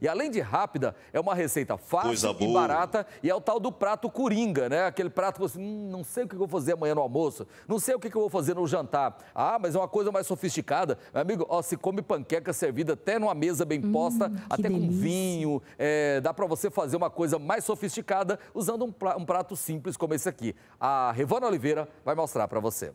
E além de rápida, é uma receita fácil e barata, e é o tal do prato coringa, né? Aquele prato que você, não sei o que eu vou fazer amanhã no almoço, não sei o que eu vou fazer no jantar. Ah, mas é uma coisa mais sofisticada. Meu amigo, ó, se come panqueca servida até numa mesa bem posta, até com vinho, dá pra você fazer uma coisa mais sofisticada usando um prato simples como esse aqui. A Rhavana Oliveira vai mostrar pra você.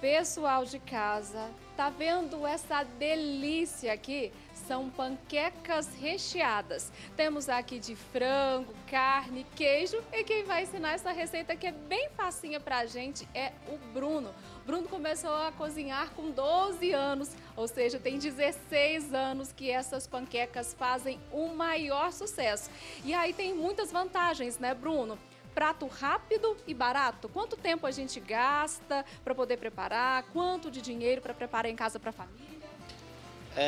Pessoal de casa, tá vendo essa delícia aqui? São panquecas recheadas. Temos aqui de frango, carne, queijo, e quem vai ensinar essa receita que é bem facinha pra gente é o Bruno. Bruno começou a cozinhar com 12 anos, ou seja, tem 16 anos que essas panquecas fazem o maior sucesso. E aí tem muitas vantagens, né, Bruno? Prato rápido e barato. Quanto tempo a gente gasta para poder preparar? Quanto de dinheiro para preparar em casa para a família?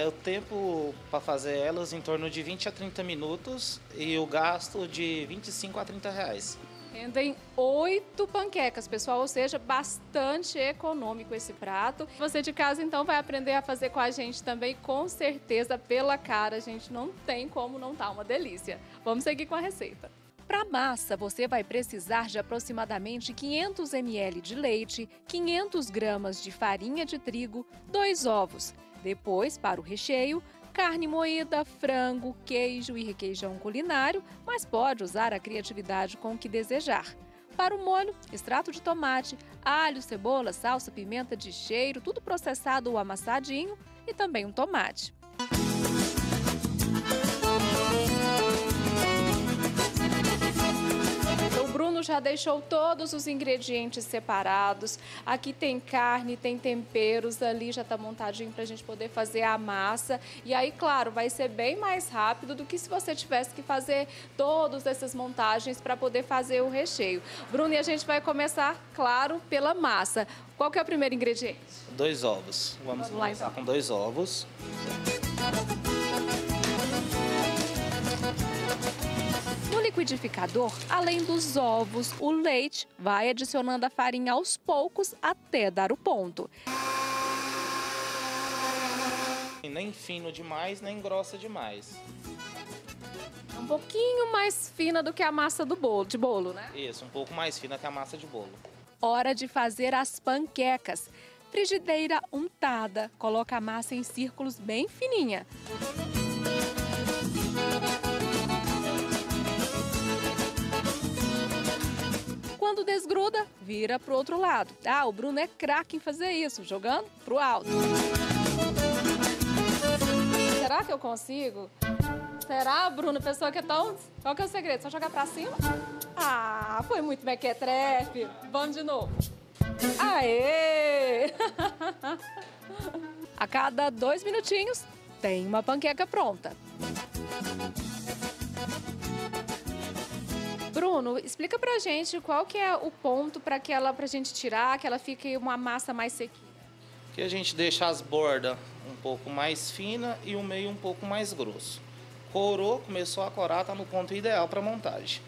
O tempo para fazer elas em torno de 20 a 30 minutos e o gasto de 25 a 30 reais. Rendem 8 panquecas, pessoal, ou seja, bastante econômico esse prato. Você de casa, então, vai aprender a fazer com a gente também, com certeza, pela cara, gente. Não tem como não tá uma delícia. Vamos seguir com a receita. Para a massa, você vai precisar de aproximadamente 500 ml de leite, 500 gramas de farinha de trigo, 2 ovos. Depois, para o recheio, carne moída, frango, queijo e requeijão culinário, mas pode usar a criatividade com o que desejar. Para o molho, extrato de tomate, alho, cebola, salsa, pimenta de cheiro, tudo processado ou amassadinho e também um tomate. Bruno já deixou todos os ingredientes separados. Aqui tem carne, tem temperos, ali já tá montadinho pra gente poder fazer a massa. E aí, claro, vai ser bem mais rápido do que se você tivesse que fazer todas essas montagens para poder fazer o recheio. Bruno, e a gente vai começar, claro, pela massa. Qual que é o primeiro ingrediente? 2 ovos. Vamos lá, começar então. Com 2 ovos. No liquidificador, além dos ovos, o leite, vai adicionando a farinha aos poucos até dar o ponto. Nem fino demais, nem grossa demais. Um pouquinho mais fina do que a massa do bolo, de bolo, né? Isso, um pouco mais fina que a massa de bolo. Hora de fazer as panquecas. Frigideira untada, coloca a massa em círculos bem fininha. Quando desgruda, vira pro outro lado. Ah, o Bruno é craque em fazer isso, jogando pro alto. Será que eu consigo? Será, Bruno? Pessoa que é tão... Qual que é o segredo? Só jogar pra cima? Ah, foi muito mequetrefe. Vamos de novo. Aê! A cada 2 minutinhos, tem uma panqueca pronta. Bruno, explica pra gente qual que é o ponto pra gente tirar, que ela fique uma massa mais sequinha. Que a gente deixa as bordas um pouco mais fina e o meio um pouco mais grosso. Corou, começou a corar, tá no ponto ideal pra montagem.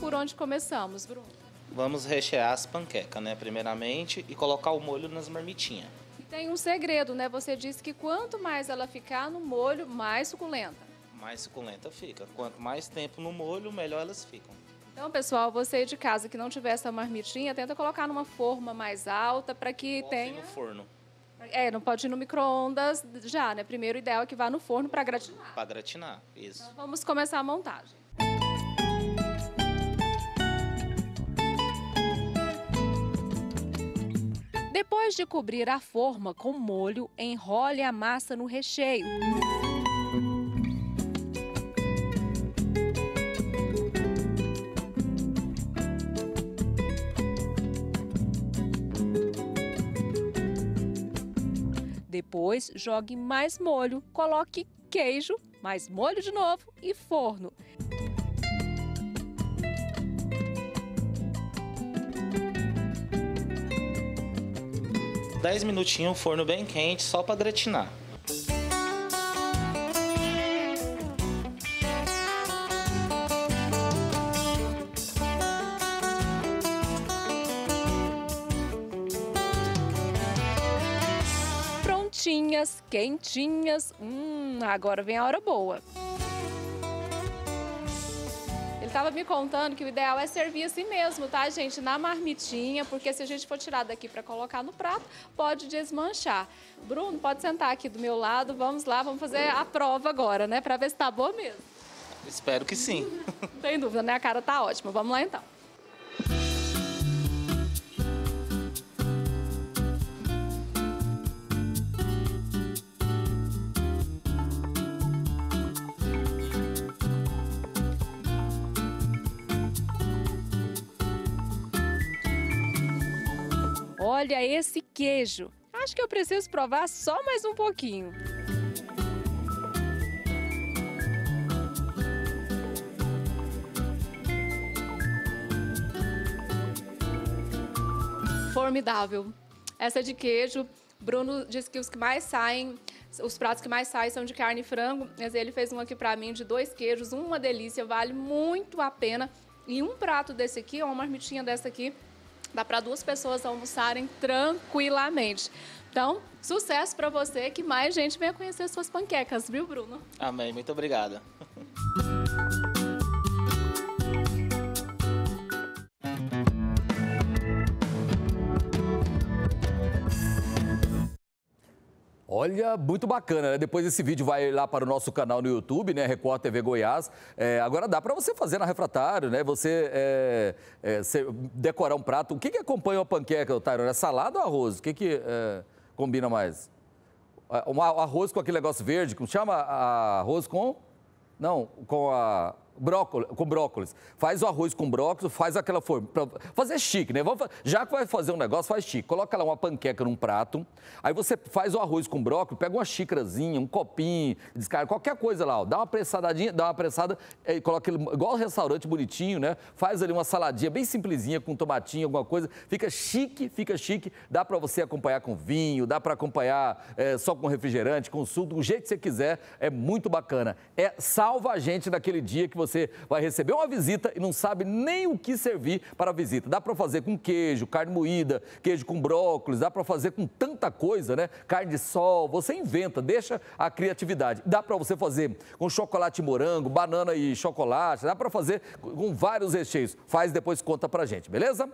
Por onde começamos, Bruno? Vamos rechear as panquecas, né, primeiramente, e colocar o molho nas marmitinhas. E tem um segredo, né? Você disse que quanto mais ela ficar no molho, mais suculenta. Mais suculenta fica. Quanto mais tempo no molho, melhor elas ficam. Então, pessoal, você de casa que não tiver essa marmitinha, tenta colocar numa forma mais alta para que tenha... no forno. É, não pode ir no micro-ondas já, né? Primeiro, o ideal é que vá no forno para gratinar. Para gratinar, isso. Então, vamos começar a montagem. Depois de cobrir a forma com molho, enrole a massa no recheio. Depois, jogue mais molho, coloque queijo, mais molho de novo e forno. Dez minutinhos, forno bem quente, só para gratinar. fritinhas, quentinhas. Agora vem a hora boa. Ele estava me contando que o ideal é servir assim mesmo, tá, gente? Na marmitinha, porque se a gente for tirar daqui para colocar no prato, pode desmanchar. Bruno, pode sentar aqui do meu lado, vamos lá, vamos fazer a prova agora, né? Para ver se tá boa mesmo. Espero que sim. Não tem dúvida, né? A cara tá ótima. Vamos lá, então. Olha esse queijo. Acho que eu preciso provar só mais um pouquinho. Formidável. Essa é de queijo. Bruno disse que os que mais saem... Os pratos que mais saem são de carne e frango, mas ele fez um aqui pra mim de 2 queijos, uma delícia, vale muito a pena. E um prato desse aqui, uma marmitinha dessa aqui, dá para 2 pessoas almoçarem tranquilamente. Então, sucesso para você, que mais gente venha conhecer suas panquecas, viu, Bruno? Amém, muito obrigada. Olha, muito bacana, né? Depois esse vídeo vai lá para o nosso canal no YouTube, né? Record TV Goiás. Agora dá para você fazer na refratário, né? Você decorar um prato. O que que acompanha uma panqueca, Tairon? É salada ou arroz? O que que combina mais? Um arroz com aquele negócio verde, como chama? Arroz com... Não, com a... Brócolis, com brócolis. Faz o arroz com brócolis, faz aquela forma. Fazer chique, né? Já que vai fazer um negócio, faz chique. Coloca lá uma panqueca num prato, aí você faz o arroz com brócolis, pega uma xícarazinha, um copinho, descarga qualquer coisa lá, ó. Dá uma pressadadinha, dá uma pressada, coloca ele, igual restaurante bonitinho, né? Faz ali uma saladinha bem simplesinha, com tomatinho, alguma coisa. Fica chique. Dá pra você acompanhar com vinho, dá pra acompanhar só com refrigerante, com suco, do jeito que você quiser. É muito bacana. É salva a gente daquele dia que você vai receber uma visita e não sabe nem o que servir para a visita. Dá para fazer com queijo, carne moída, queijo com brócolis, dá para fazer com tanta coisa, né? Carne de sol, você inventa, deixa a criatividade. Dá para você fazer com chocolate e morango, banana e chocolate, dá para fazer com vários recheios. Faz, depois conta pra gente, beleza?